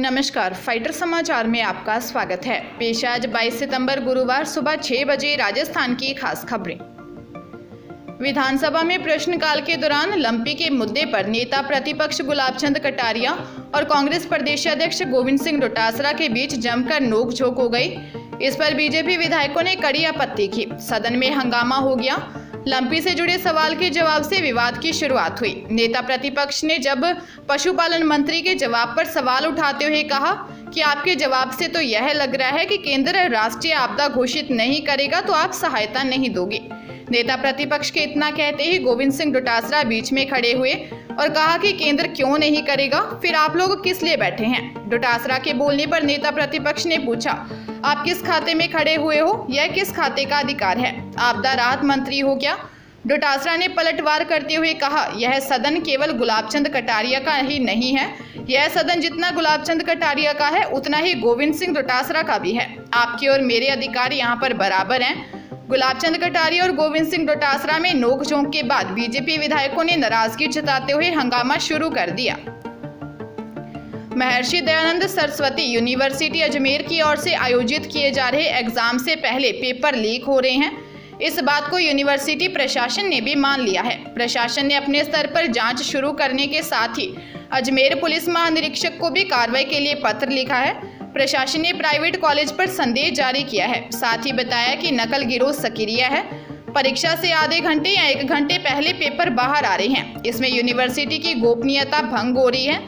नमस्कार, फाइटर समाचार में आपका स्वागत है। पेश आज 22 सितंबर गुरुवार सुबह 6 बजे राजस्थान की खास खबरें। विधानसभा में प्रश्नकाल के दौरान लंपी के मुद्दे पर नेता प्रतिपक्ष गुलाब चंद कटारिया और कांग्रेस प्रदेशाध्यक्ष गोविंद सिंह डोटासरा के बीच जमकर नोकझोंक हो गई। इस पर बीजेपी विधायकों ने कड़ी आपत्ति की। सदन में हंगामा हो गया। लंपी से जुड़े सवाल के जवाब से विवाद की शुरुआत हुई। नेता प्रतिपक्ष ने जब पशुपालन मंत्री के जवाब पर सवाल उठाते हुए कहा कि आपके जवाब से तो यह लग रहा है कि केंद्र राष्ट्रीय आपदा घोषित नहीं करेगा तो आप सहायता नहीं दोगे। नेता प्रतिपक्ष के इतना कहते ही गोविंद सिंह डोटासरा बीच में खड़े हुए और कहा कि केंद्र क्यों नहीं करेगा, फिर आप लोग किस लिए बैठे हैं। डोटासरा के बोलने पर नेता प्रतिपक्ष ने पूछा, आप किस खाते में खड़े हुए हो, यह किस खाते का अधिकार है, आपदा राहत मंत्री हो क्या। डोटासरा ने पलटवार करते हुए कहा, यह सदन केवल गुलाब चंद कटारिया का ही नहीं है, यह सदन जितना गुलाब चंद कटारिया का है उतना ही गोविंद सिंह डोटासरा का भी है। आपके और मेरे अधिकार यहाँ पर बराबर हैं। गुलाब चंद कटारिया और गोविंद सिंह डोटासरा में नोकझोंक के बाद बीजेपी विधायकों ने नाराजगी जताते हुए हंगामा शुरू कर दिया। महर्षि दयानंद सरस्वती यूनिवर्सिटी अजमेर की ओर से आयोजित किए जा रहे एग्जाम से पहले पेपर लीक हो रहे हैं। इस बात को यूनिवर्सिटी प्रशासन ने भी मान लिया है। प्रशासन ने अपने स्तर पर जांच शुरू करने के साथ ही अजमेर पुलिस महानिरीक्षक को भी कार्रवाई के लिए पत्र लिखा है। प्रशासन ने प्राइवेट कॉलेज पर संदेश जारी किया है। साथ ही बताया कि नकल गिरोह सक्रिय है। परीक्षा से आधे घंटे या 1 घंटे पहले पेपर बाहर आ रहे हैं। इसमें यूनिवर्सिटी की गोपनीयता भंग हो रही है।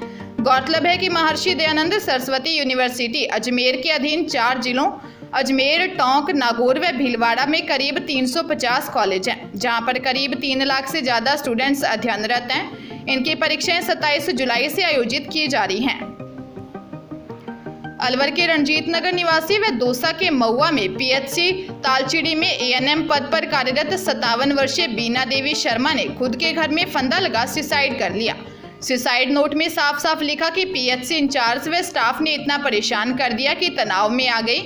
गौरतलब है कि महर्षि दयानंद सरस्वती यूनिवर्सिटी अजमेर के अधीन 4 जिलों अजमेर, टोंक, नागौर व भीलवाड़ा में करीब 350 कॉलेज हैं, जहां पर करीब 3 लाख से ज़्यादा स्टूडेंट्स अध्ययनरत हैं। इनकी परीक्षाएँ 27 जुलाई से आयोजित की जा रही हैं। अलवर के रणजीत नगर निवासी व दौसा के महुआ में पीएचसी तालचीड़ी में एएनएम पद पर कार्यरत 57 वर्षीय बीना देवी शर्मा ने खुद के घर में फंदा लगा सुसाइड कर लिया। सुसाइड नोट में साफ साफ लिखा कि पीएचसी इंचार्ज व स्टाफ ने इतना परेशान कर दिया कि तनाव में आ गई,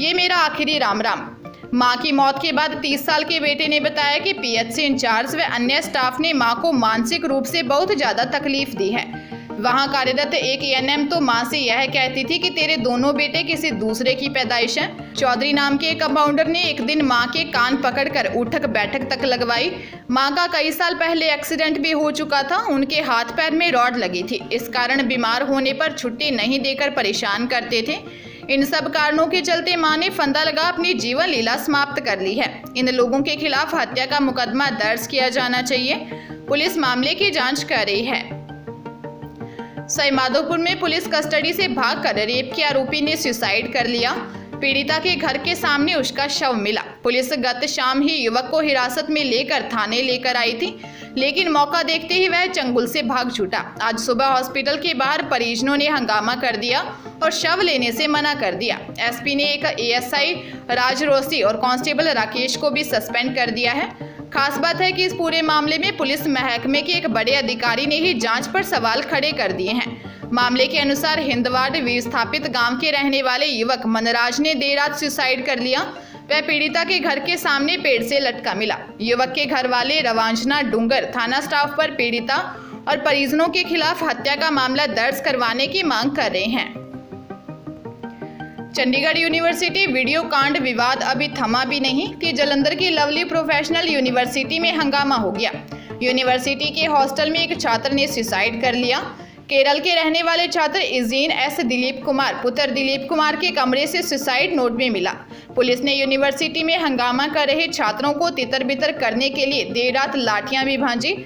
ये मेरा आखिरी राम राम। मां की मौत के बाद 30 साल के बेटे ने बताया कि पीएचसी इंचार्ज व अन्य स्टाफ ने मां को मानसिक रूप से बहुत ज्यादा तकलीफ दी है। वहां कार्यरत एक एएनएम तो मां से यह कहती थी कि तेरे दोनों बेटे किसी दूसरे की पैदाइश हैं। चौधरी नाम के कंपाउंडर ने एक दिन मां के कान पकड़कर उठक बैठक तक लगवाई। मां का कई साल पहले एक्सीडेंट भी हो चुका था। उनके हाथ पैर में रॉड लगी थी, इस कारण बीमार होने पर छुट्टी नहीं देकर परेशान करते थे। इन सब कारणों के चलते मां ने फंदा लगा अपनी जीवन लीला समाप्त कर ली है। इन लोगों के खिलाफ हत्या का मुकदमा दर्ज किया जाना चाहिए। पुलिस मामले की जाँच कर रही है। सईमाधोपुर में पुलिस कस्टडी से भागकर रेप के आरोपी ने सुसाइड कर लिया। पीड़िता के घर के सामने उसका शव मिला। पुलिस गत शाम ही युवक को हिरासत में लेकर थाने लेकर आई थी, लेकिन मौका देखते ही वह चंगुल से भाग छूटा। आज सुबह हॉस्पिटल के बाहर परिजनों ने हंगामा कर दिया और शव लेने से मना कर दिया। एसपी ने एक एएसआई राजरोसी और कांस्टेबल राकेश को भी सस्पेंड कर दिया है। खास बात है कि इस पूरे मामले में पुलिस महकमे के एक बड़े अधिकारी ने ही जांच पर सवाल खड़े कर दिए हैं। मामले के अनुसार हिंदवाड़ विस्थापित गांव के रहने वाले युवक मनराज ने देर रात सुसाइड कर लिया। वह पीड़िता के घर के सामने पेड़ से लटका मिला। युवक के घर वाले रवांजना डूंगर थाना स्टाफ पर पीड़िता और परिजनों के खिलाफ हत्या का मामला दर्ज करवाने की मांग कर रहे हैं। चंडीगढ़ यूनिवर्सिटी वीडियो कांड विवाद अभी थमा भी नहीं कि जालंधर की लवली प्रोफेशनल यूनिवर्सिटी में हंगामा हो गया। यूनिवर्सिटी के हॉस्टल में एक छात्र ने सुसाइड कर लिया। केरल के रहने वाले छात्र इजीन एस दिलीप कुमार पुत्र दिलीप कुमार के कमरे से सुसाइड नोट में मिला। पुलिस ने यूनिवर्सिटी में हंगामा कर रहे छात्रों को तितर बितर करने के लिए देर रात लाठियां भी भांजी।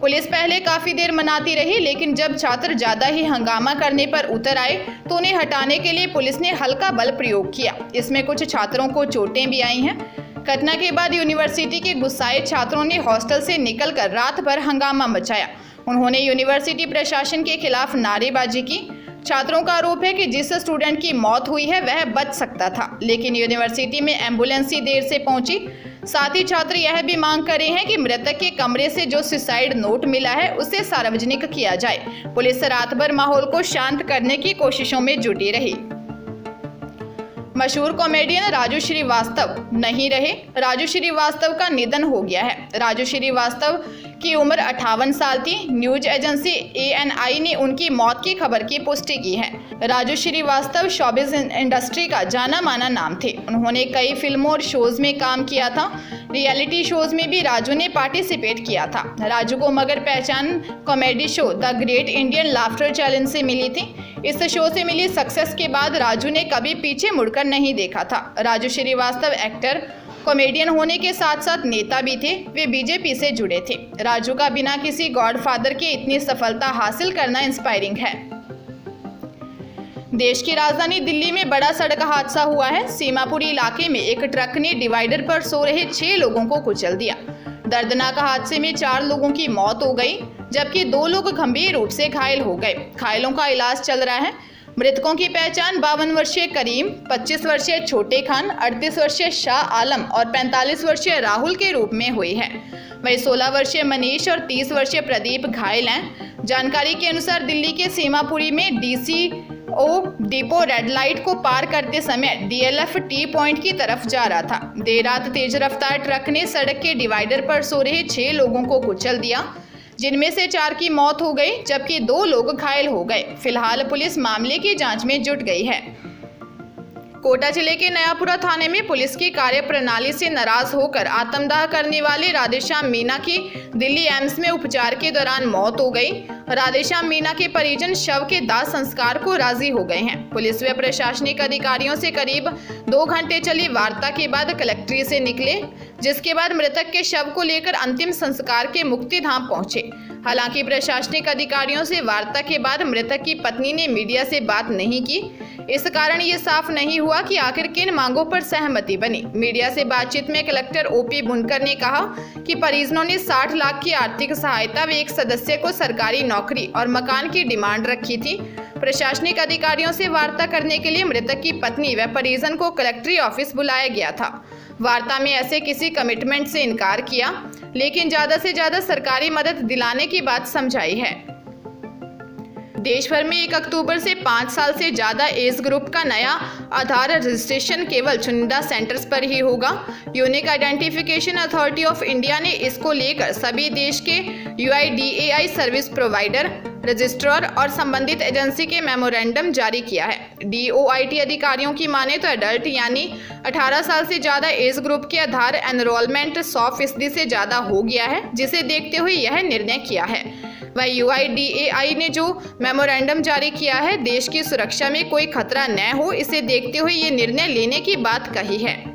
पुलिस पहले काफ़ी देर मनाती रही, लेकिन जब छात्र ज़्यादा ही हंगामा करने पर उतर आए तो उन्हें हटाने के लिए पुलिस ने हल्का बल प्रयोग किया। इसमें कुछ छात्रों को चोटें भी आई हैं। घटना के बाद यूनिवर्सिटी के गुस्साए छात्रों ने हॉस्टल से निकलकर रात भर हंगामा मचाया। उन्होंने यूनिवर्सिटी प्रशासन के खिलाफ नारेबाजी की। छात्रों का आरोप है कि जिस स्टूडेंट की मौत हुई है वह बच सकता था, लेकिन यूनिवर्सिटी में एम्बुलेंस ही देर से पहुंची। साथ ही छात्र यह भी मांग कर रहे हैं कि मृतक के कमरे से जो सुसाइड नोट मिला है उसे सार्वजनिक किया जाए। पुलिस रात भर माहौल को शांत करने की कोशिशों में जुटी रही। मशहूर कॉमेडियन राजू श्रीवास्तव नहीं रहे। राजू श्रीवास्तव का निधन हो गया है। राजू श्रीवास्तव की उम्र 58 साल थी। न्यूज एजेंसी ANI ने उनकी मौत की खबर की पुष्टि की है। राजू श्रीवास्तव शोबिज इंडस्ट्री का जाना माना नाम थे। उन्होंने कई फिल्मों और शोज में काम किया था। रियलिटी शोज में भी राजू ने पार्टिसिपेट किया था। राजू को मगर पहचान comedy show the great Indian laughter challenge से मिली थी। इस शो से मिली सक्सेस के बाद राजू ने कभी पीछे मुड़कर नहीं देखा था। राजू श्रीवास्तव एक्टर कॉमेडियन होने के साथ साथ नेता भी थे। वे बीजेपी से जुड़े थे। राजू का बिना किसी गॉडफादर के इतनी सफलता हासिल करना इंस्पायरिंग है। देश की राजधानी दिल्ली में बड़ा सड़क हादसा हुआ है। सीमापुरी इलाके में एक ट्रक ने डिवाइडर पर सो रहे 6 लोगों को कुचल दिया। दर्दनाक हादसे में 4 लोगों की मौत हो गई, जबकि 2 लोग गंभीर रूप से घायल हो गए। घायलों का इलाज चल रहा है। मृतकों की पहचान 52 वर्षीय करीम, 25 वर्षीय छोटे खान, 38 वर्षीय शाह आलम और 45 वर्षीय राहुल के रूप में हुई है। वहीं 16 वर्षीय मनीष और 30 वर्षीय प्रदीप घायल हैं। जानकारी के अनुसार दिल्ली के सीमापुरी में DCO डिपो रेड लाइट को पार करते समय DLF टी पॉइंट की तरफ जा रहा था। देर रात तेज रफ्तार ट्रक ने सड़क के डिवाइडर पर सो रहे 6 लोगों को कुचल दिया, जिनमें से 4 की मौत हो गई, जबकि 2 लोग घायल हो गए। फिलहाल पुलिस मामले की जांच में जुट गई है। कोटा जिले के नयापुरा थाने में पुलिस की कार्यप्रणाली से नाराज होकर आत्मदाह करने वाले राधे श्याम मीना की दिल्ली एम्स में उपचार के दौरान मौत हो गई। राधे श्याम मीना के परिजन शव के दाह संस्कार को राजी हो गए हैं। पुलिस व प्रशासनिक अधिकारियों से करीब 2 घंटे चली वार्ता के बाद कलेक्ट्री से निकले, जिसके बाद मृतक के शव को लेकर अंतिम संस्कार के मुक्तिधाम पहुंचे। हालांकि प्रशासनिक अधिकारियों से वार्ता के बाद मृतक की पत्नी ने मीडिया से बात नहीं की। इस कारण ये साफ नहीं हुआ कि आखिर किन मांगों पर सहमति बनी। मीडिया से बातचीत में कलेक्टर OP भुनकर ने कहा कि परिजनों ने 60 लाख की आर्थिक सहायता व एक सदस्य को सरकारी नौकरी और मकान की डिमांड रखी थी। प्रशासनिक अधिकारियों से वार्ता करने के लिए मृतक की पत्नी व परिजन को कलेक्ट्री ऑफिस बुलाया गया था। वार्ता में ऐसे किसी कमिटमेंट से इनकार किया, लेकिन ज्यादा से ज्यादा सरकारी मदद दिलाने की बात समझाई है। देश भर में 1 अक्टूबर से 5 साल से ज़्यादा एज ग्रुप का नया आधार रजिस्ट्रेशन केवल चुनिंदा सेंटर्स पर ही होगा। Unique identification authority of India ने इसको लेकर सभी देश के UIDAI सर्विस प्रोवाइडर, रजिस्ट्रार और संबंधित एजेंसी के मेमोरेंडम जारी किया है। DOIT अधिकारियों की माने तो एडल्ट यानी 18 साल से ज़्यादा एज ग्रुप के आधार एनरोलमेंट 100% से ज़्यादा हो गया है, जिसे देखते हुए यह निर्णय किया है। वह UIDAI ने जो मेमोरेंडम जारी किया है, देश की सुरक्षा में कोई खतरा न हो, इसे देखते हुए ये निर्णय लेने की बात कही है।